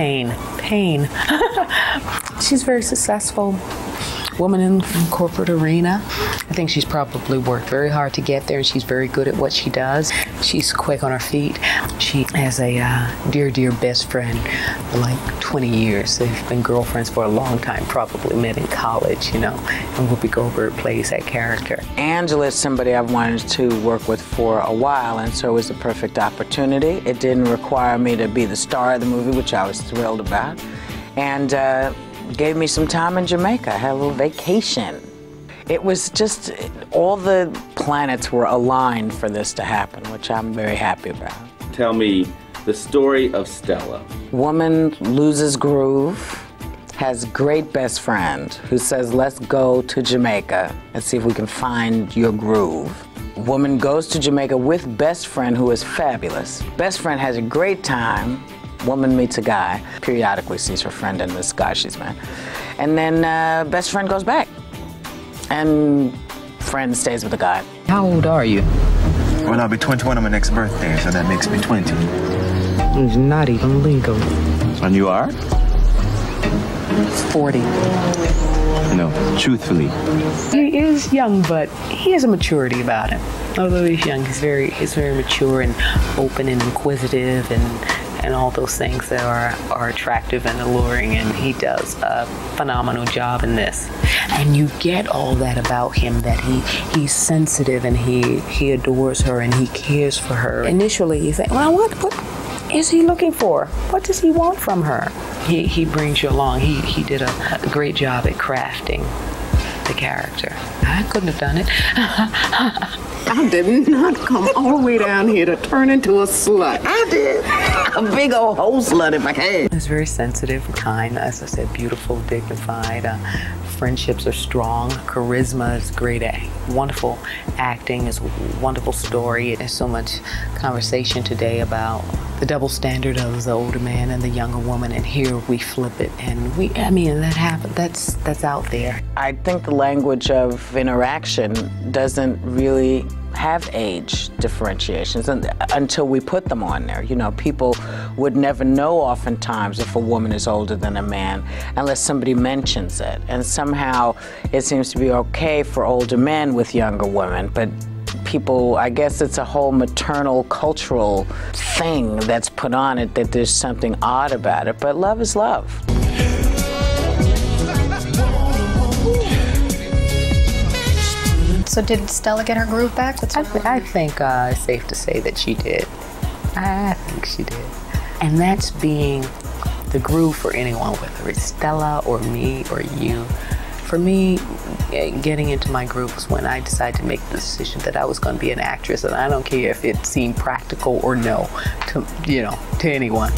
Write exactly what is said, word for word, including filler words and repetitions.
pain, pain. She's a very successful woman in the corporate arena. I think she's probably worked very hard to get there, and she's very good at what she does. She's quick on her feet. She has a uh, dear, dear best friend for like twenty years. They've been girlfriends for a long time, probably met in college, you know, and Whoopi Goldberg plays that character. Angela is somebody I've wanted to work with for a while, and so it was a perfect opportunity. It didn't require me to be the star of the movie, which I was thrilled about, and uh, gave me some time in Jamaica. I had a little vacation. It was just, all the planets were aligned for this to happen, which I'm very happy about. Tell me the story of Stella. Woman loses groove, has great best friend who says, let's go to Jamaica and see if we can find your groove. Woman goes to Jamaica with best friend who is fabulous. Best friend has a great time. Woman meets a guy, periodically sees her friend and this guy she's met. And then uh, best friend goes back, and friend stays with the guy. How old are you? Well, I'll be twenty-one on my next birthday, so that makes me twenty. It's not even legal. And you are? forty. No, truthfully. He is young, but he has a maturity about him. Although he's young, he's very, he's very mature and open and inquisitive and and all those things that are, are attractive and alluring, and he does a phenomenal job in this. And you get all that about him, that he he's sensitive and he, he adores her and he cares for her. Initially, you think, well, what, what is he looking for? What does he want from her? He, he brings you along. He, he did a, a great job at crafting the character. I couldn't have done it. I did not come all the way down here to turn into a slut. I did. A big old whole slut in my head. It's very sensitive, kind, as I said, beautiful, dignified. Uh, friendships are strong. Charisma is great. A wonderful acting is a wonderful story. There's so much conversation today about the double standard of the older man and the younger woman, and here we flip it, and we, I mean, that happened, that's, that's out there. I think the language of interaction doesn't really have age differentiations until we put them on there. You know, people would never know oftentimes if a woman is older than a man unless somebody mentions it. And somehow it seems to be okay for older men with younger women, but people, I guess it's a whole maternal cultural thing that's put on it, that there's something odd about it, but love is love. So did Stella get her groove back? What's I, th I think uh, it's safe to say that she did. I think she did. And that's being the groove for anyone, whether it's Stella or me or you. For me, getting into my groove was when I decided to make the decision that I was going to be an actress, and I don't care if it seemed practical or no, to, you know, to anyone.